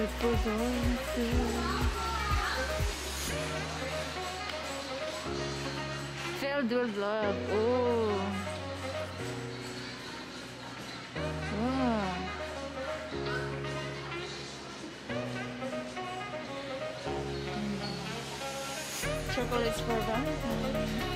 This goes on to filled with love. Oh wow. Chocolates for Valentine's.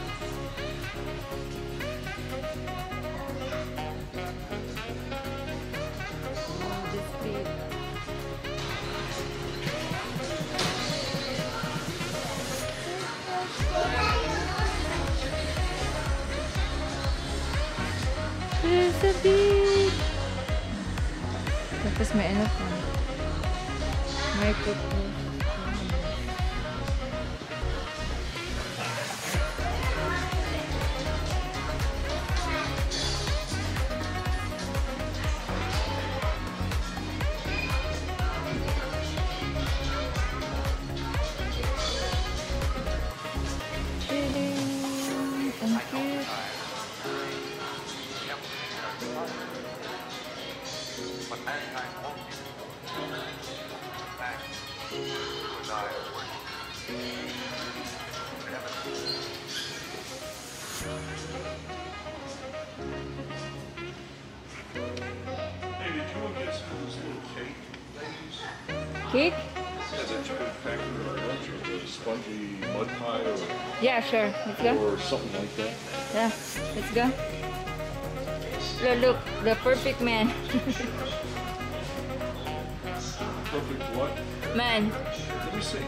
There's a bee. Tapos may ano pa. May cookie. Cake? It's a chicken pack or a spongy mud pie or... Yeah, sure. Let's go. Or something like that. Yeah, let's go. Look, the perfect man. Perfect what? Man. Let me see.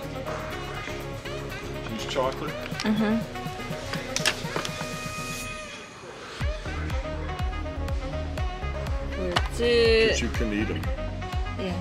Choose chocolate. Uh-huh. But you can eat them. Yeah.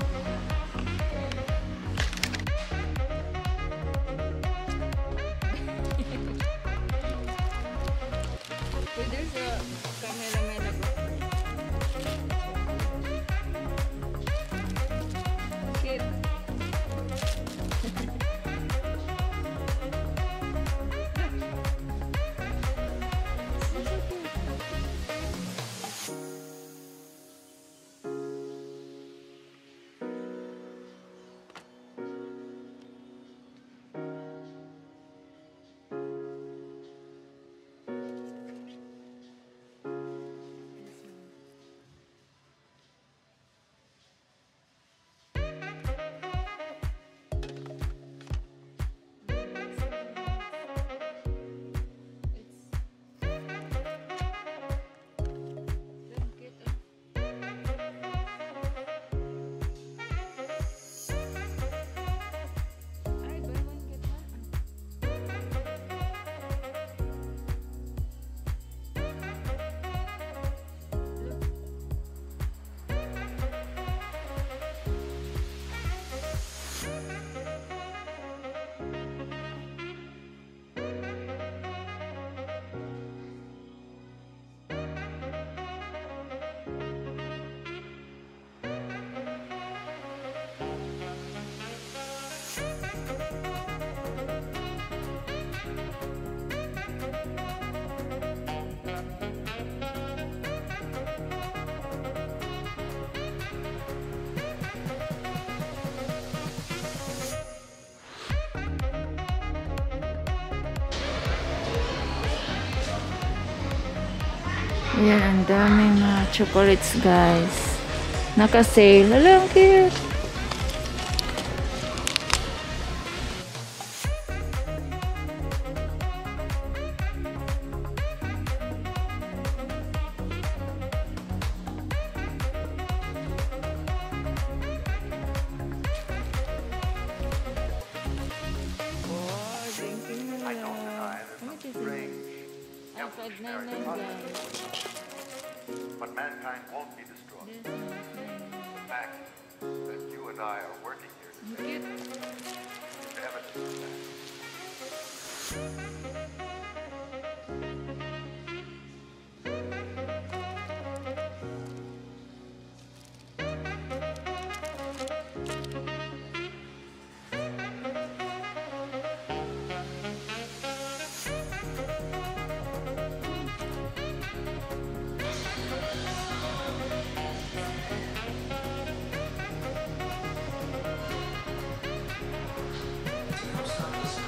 Ayan, ang dami mga chocolates, guys. Naka-sale. Alam, cute! But mankind won't be destroyed. The fact that you and I are working here today is evidence of that.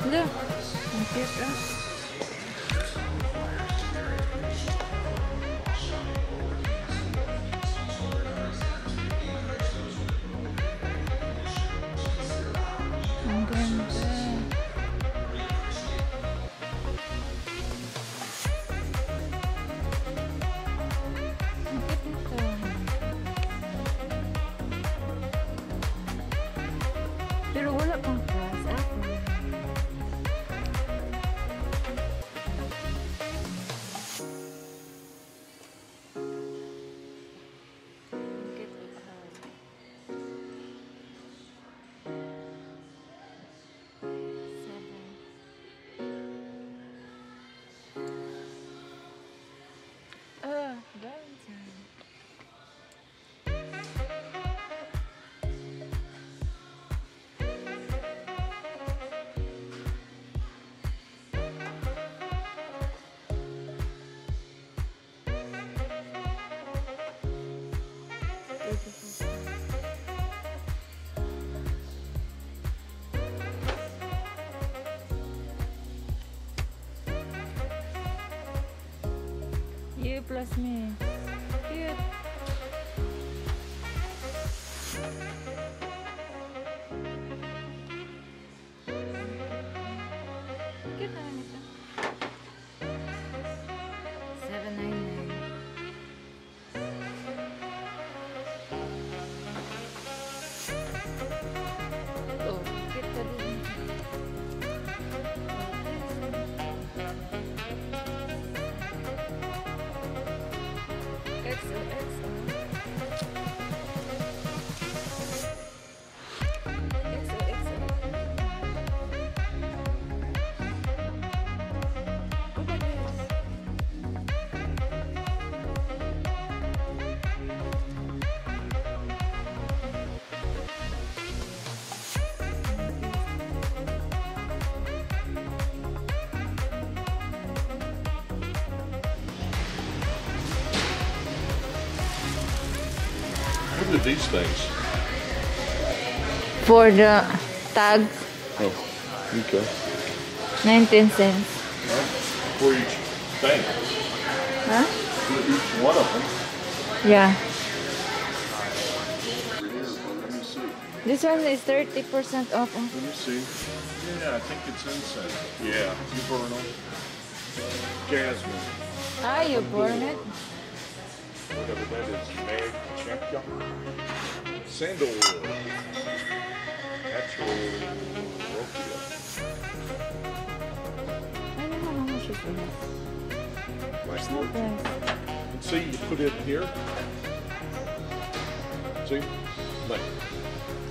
Look, and here it is. Pero wala pang class ako. You plus me. Cute. Cute naman ito. 799. Oh, cute pa din. What are these things? For the tag. Oh, okay. 19 cents. Well, for each thing. Huh? For each one of them. Yeah. Let me see. This one is 30% off. Let me see. Yeah, I think it's incense. Yeah. Euphornal. Jasmine. Ah, you burn it? Whatever that is, mag, champion, sandalwood, natural rokia. I don't know how much it is. It's not bad. And see, you put it here. See? Like,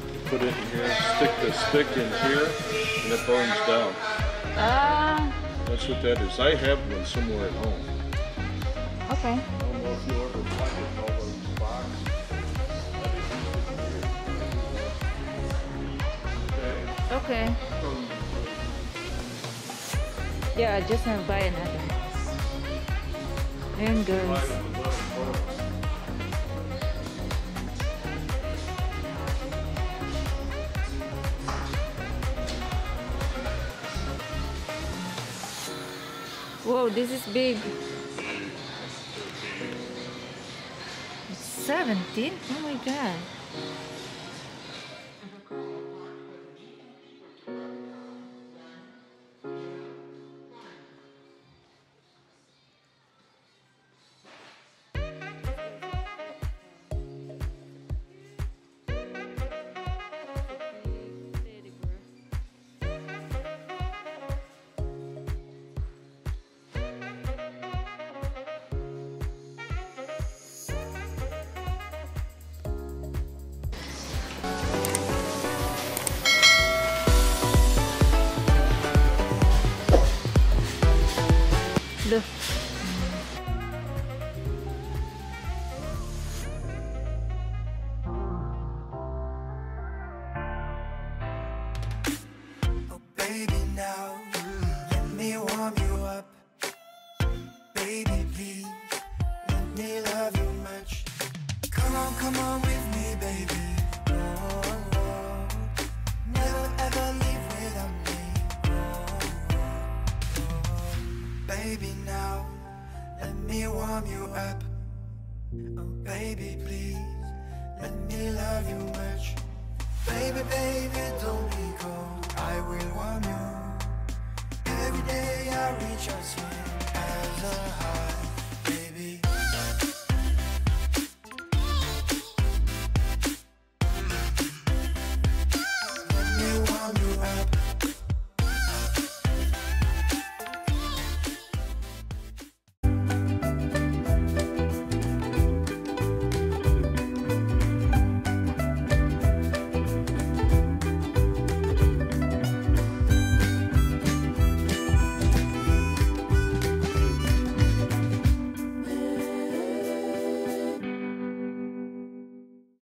you put it in here, stick the stick in here, and it burns down. Ah. That's what that is. I have one somewhere at home. Okay. Okay. Yeah, I just gonna buy another. And girls. Whoa, this is big. 17? Oh my god. Look. Oh baby, now let me warm you up. Baby, please let me love you much. Come on, come on with me, baby. Oh, oh. Never ever leave without me. Oh. baby, now let me warm you up. Oh baby, please let me love you much. Baby, baby, don't be cold.